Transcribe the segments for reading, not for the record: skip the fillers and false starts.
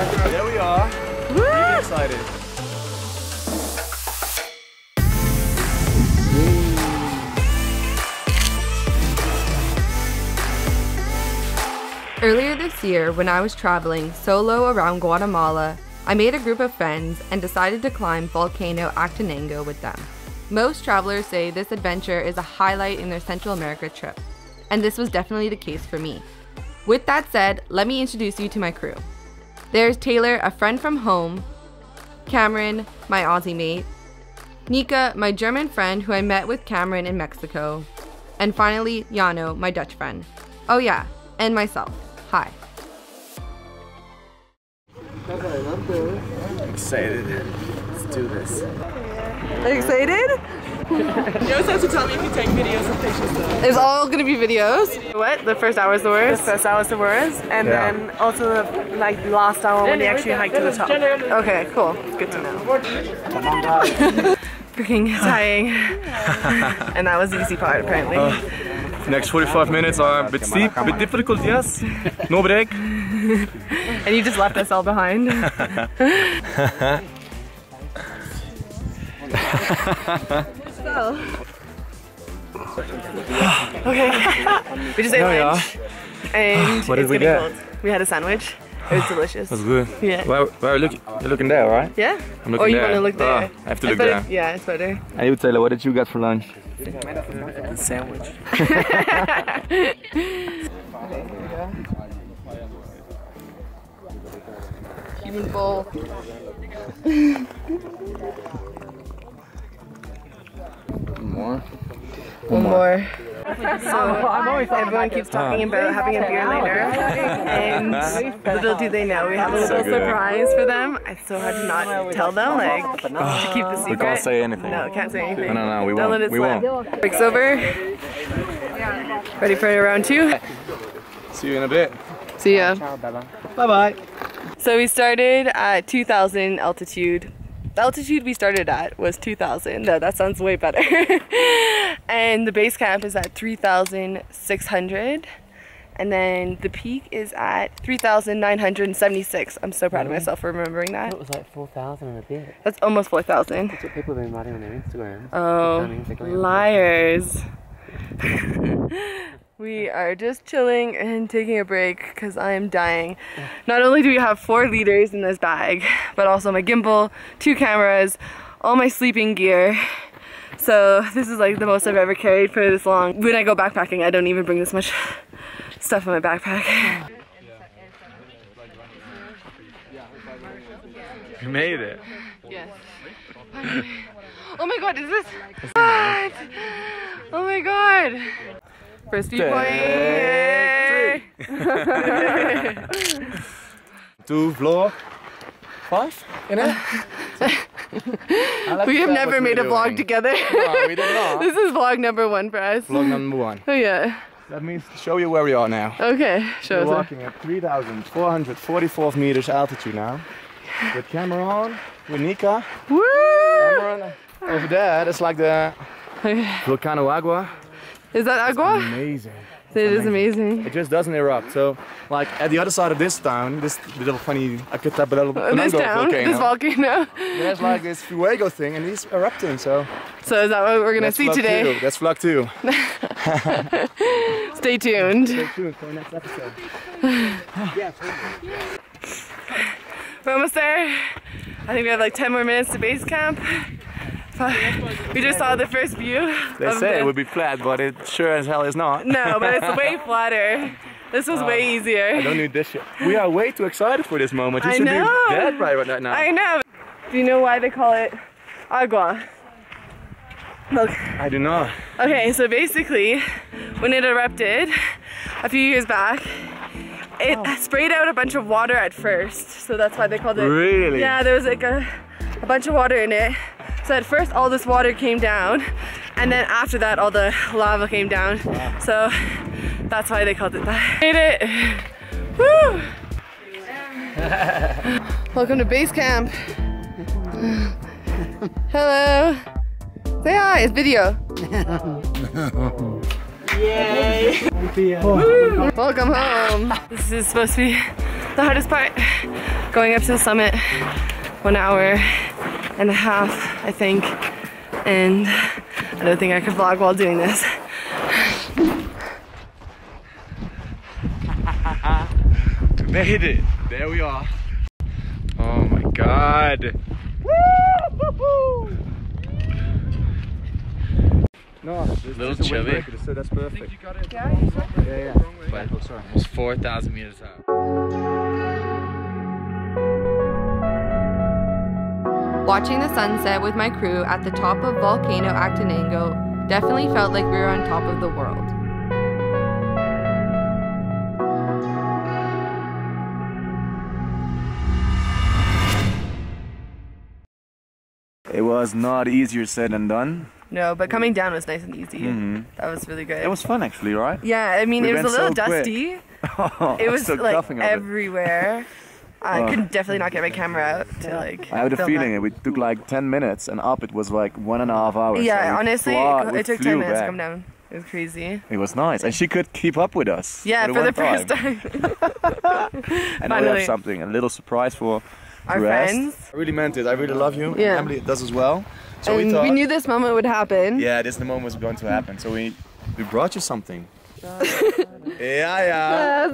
There we are. Woo! Really excited. Earlier this year, when I was traveling solo around Guatemala, I made a group of friends and decided to climb Volcano Acatenango with them. Most travelers say this adventure is a highlight in their Central America trip, and this was definitely the case for me. With that said, let me introduce you to my crew. There's Taylor, a friend from home, Cameron, my Aussie mate, Nika, my German friend who I met with Cameron in Mexico, and finally, Jano, my Dutch friend. Oh yeah, and myself. Hi. Excited. Let's do this. Excited? You always have to tell me if you take videos and pictures though. It's all gonna be videos. What? The first hour is the worst? The first hour is the worst. And yeah. Then also the, like the last hour when you actually hike to the top. Okay, cool. Good to know. Freaking tiring. And that was the easy part apparently. Next 45 minutes are a bit steep, a bit difficult, yes. No break. And you just left us all behind. So. Okay. We just ate lunch. And what did we get? Cold. We had a sandwich. It was delicious. That's good. Yeah. Well, look, you're looking there, right? Yeah. I'm looking there. Or you want to look there. I have to look there. Yeah, it's better. And you, Taylor, what did you get for lunch? A sandwich. Human bowl. One more. So everyone keeps talking about having a beer later, and little do they know we have a little surprise for them. I still had to not tell them, like, to keep the secret. We can't say anything. No, can't say anything. No, we won't. Don't let it slip. Break's over. Ready for round two? See you in a bit. See ya. Bye-bye. So we started at 2,000 altitude. The altitude we started at was 2,000. No, that sounds way better. And the base camp is at 3,600. And then the peak is at 3,976. I'm so proud of myself for remembering that. It was like 4,000 and a bit. That's almost 4,000. That's what people have been writing on their Instagram. Oh, liars. We are just chilling and taking a break because I am dying. Not only do we have 4 liters in this bag, but also my gimbal, 2 cameras, all my sleeping gear. So this is like the most I've ever carried for this long. When I go backpacking, I don't even bring this much stuff in my backpack. You made it. Yes. Oh my god, is this? What? Oh my god. First viewpoint. 2 vlog 5 in it. We have never made a vlog together. No, we did not. This is vlog number 1 for us. Vlog number 1. Oh yeah. Let me show you where we are now. Okay, show us. We're walking at 3,444 meters altitude now. With camera on, with Nika. Woo! Over there, that's like the Volcano Agua. Is that agua? It's amazing. It is amazing. It just doesn't erupt. So, like at the other side of this town, this little funny volcano, there's like this Fuego thing, and it's erupting. So is that what we're gonna see today? That's vlog 2. Stay tuned. Stay tuned for the next episode. We're almost there. I think we have like 10 more minutes to base camp. We just saw the first view. They said it would be flat, but it sure as hell is not. No, but it's way flatter. This was way easier. I don't need this shit. We are way too excited for this moment. You should be dead right now. I know. Do you know why they call it agua? Look. I do not. Okay, so basically, when it erupted a few years back, it sprayed out a bunch of water at first. So that's why they called it. Really? Yeah, there was like a bunch of water in it. So at first all this water came down, and then after that all the lava came down. Wow. So that's why they called it that. Made it! Woo! Welcome to base camp. Hello. Say hi. It's video. Yay! Woo. Welcome home. This is supposed to be the hardest part. going up to the summit, 1.5 hours, I think, and I don't think I could vlog while doing this. We made it! There we are. Oh my god. Nice. No, little chilly. So that's perfect. I think you got it. Yeah, yeah. But almost 4,000 meters up. Watching the sunset with my crew at the top of Volcano Acatenango definitely felt like we were on top of the world. It was not easier said than done. No, but coming down was nice and easy. Mm-hmm. That was really good. It was fun actually, right? Yeah, I mean it was a little dusty. Oh, it was like everywhere. I could definitely not get my camera out to like. I had a feeling it took like 10 minutes and up it was like 1.5 hours. Yeah, honestly, it took 10 minutes to come down. It was crazy. It was nice, and she could keep up with us. Yeah, for the first time. And I have something, a little surprise for. Our friends. I really meant it. I really love you. Yeah. Emily does as well. So and we knew this moment would happen. Yeah, this moment was going to happen. So we brought you something. Yeah, yeah.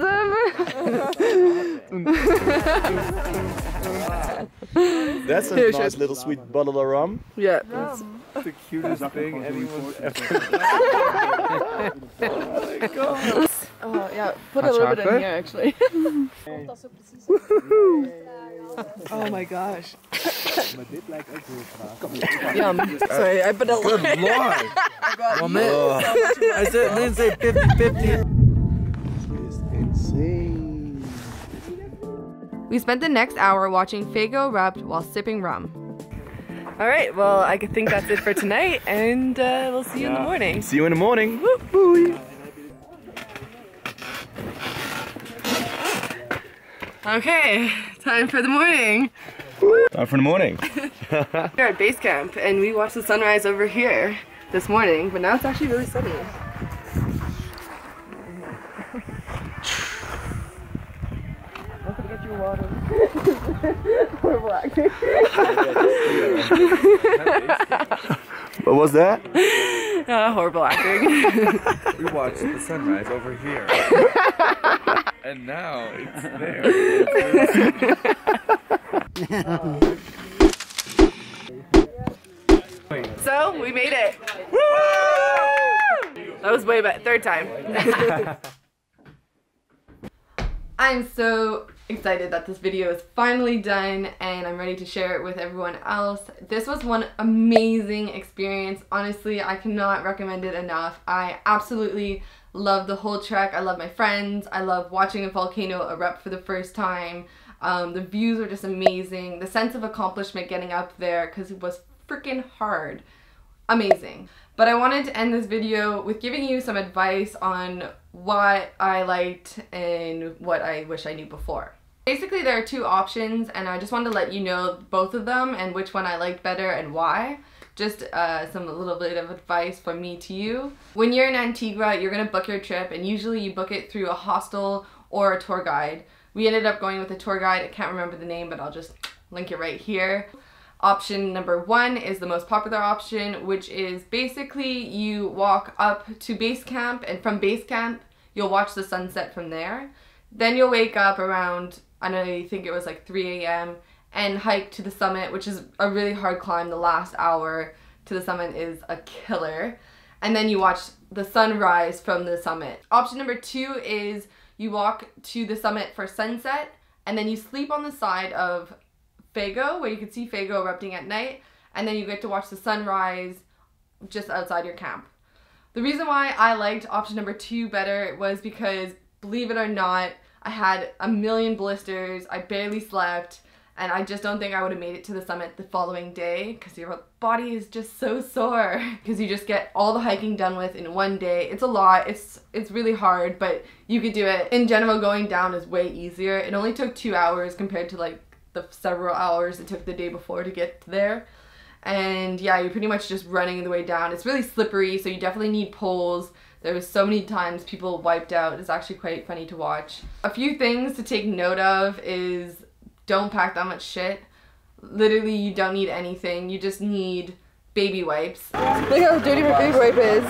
That's a nice little sweet bottle of rum. Yeah. That's the cutest thing anyone's ever done. Oh my god. Oh yeah, put a little bit in here actually. Oh my gosh. Yum. Sorry, I put a lot. Good lord. Oh man. I didn't say 50-50. This is insane. We spent the next hour watching Fuego erupt while sipping rum. Alright, well I think that's it for tonight, and we'll see you in the morning. See you in the morning. Woo-hoo. Okay, time for the morning. Time for the morning. We're at base camp and we watched the sunrise over here this morning, but now it's actually really sunny. Don't forget your water. We're black. What was that? Horrible acting. We watched the sunrise over here. And now it's there. So we made it. Woo! That was way back, third time. I'm so excited that this video is finally done and I'm ready to share it with everyone else. This was one amazing experience. Honestly, I cannot recommend it enough. I absolutely love the whole trek. I love my friends. I love watching a volcano erupt for the first time. The views were just amazing. The sense of accomplishment getting up there, because it was freaking hard. Amazing. But I wanted to end this video with giving you some advice on what I liked and what I wish I knew before. Basically, there are two options, and I just wanted to let you know both of them and which one I liked better and why. Just some little bit of advice from me to you. When you're in Antigua, you're gonna book your trip, and usually you book it through a hostel or a tour guide. We ended up going with a tour guide. I can't remember the name, but I'll just link it right here. Option number one is the most popular option, which is basically you walk up to base camp, and from base camp, you'll watch the sunset from there. Then you'll wake up around, I think it was like 3 a.m., and hike to the summit, which is a really hard climb. The last hour to the summit is a killer. And then you watch the sunrise from the summit. Option number two is you walk to the summit for sunset, and then you sleep on the side of Fuego, where you can see Fuego erupting at night, and then you get to watch the sunrise just outside your camp. The reason why I liked option number two better was because, believe it or not, I had a million blisters, I barely slept, and I just don't think I would have made it to the summit the following day because your body is just so sore because you just get all the hiking done with in one day. It's a lot, it's really hard, but you could do it. In general, going down is way easier. It only took 2 hours compared to like the several hours it took the day before to get there. And yeah, you're pretty much just running the way down. It's really slippery, so you definitely need poles. There was so many times people wiped out. It's actually quite funny to watch. A few things to take note of is Don't pack that much shit. Literally, you don't need anything. You just need baby wipes. Look how dirty my baby wipe is.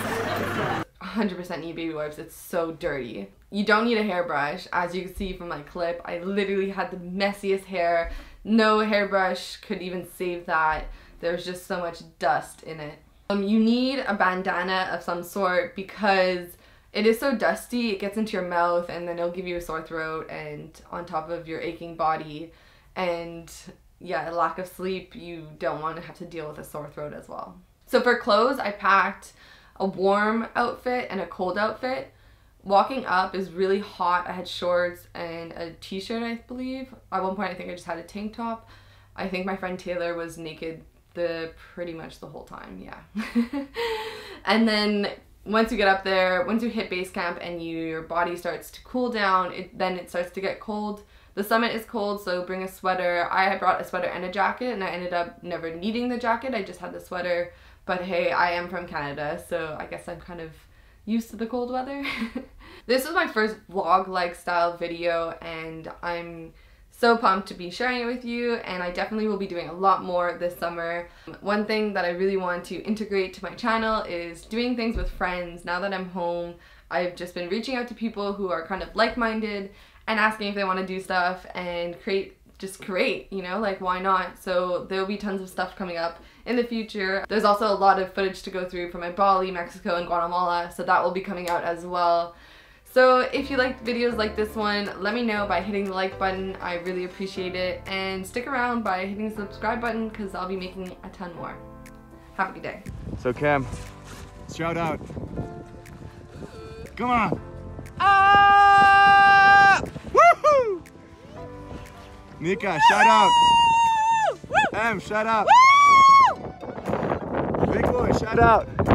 100% need baby wipes. It's so dirty. You don't need a hairbrush. As you can see from my clip, I literally had the messiest hair. No hairbrush could even save that. There's just so much dust in it. You need a bandana of some sort because it is so dusty, it gets into your mouth and then it'll give you a sore throat and on top of your aching body. And yeah, a lack of sleep, you don't want to have to deal with a sore throat as well. So for clothes, I packed a warm outfit and a cold outfit. Walking up is really hot. I had shorts and a t-shirt, I believe. At one point, I think I just had a tank top. I think my friend Taylor was naked pretty much the whole time, yeah. And then once you get up there, once you hit base camp and your body starts to cool down, then it starts to get cold. The summit is cold, so bring a sweater. I had brought a sweater and a jacket, and I ended up never needing the jacket. I just had the sweater, but hey, I am from Canada, so I guess I'm kind of used to the cold weather. This was my first vlog-like style video, and I'm so pumped to be sharing it with you, and I definitely will be doing a lot more this summer. One thing that I really want to integrate to my channel is doing things with friends. Now that I'm home, I've just been reaching out to people who are kind of like-minded and asking if they want to do stuff and create, you know, like, why not? So there'll be tons of stuff coming up in the future. There's also a lot of footage to go through from my Bali, Mexico, and Guatemala, so that will be coming out as well. So if you liked videos like this one, let me know by hitting the like button. I really appreciate it. And stick around by hitting the subscribe button because I'll be making a ton more. Have a good day. So Cam, shout out. Come on. Ah! Woohoo! Nika, shout out. Woo! Em, shout out. Woo! Big boy, shout out.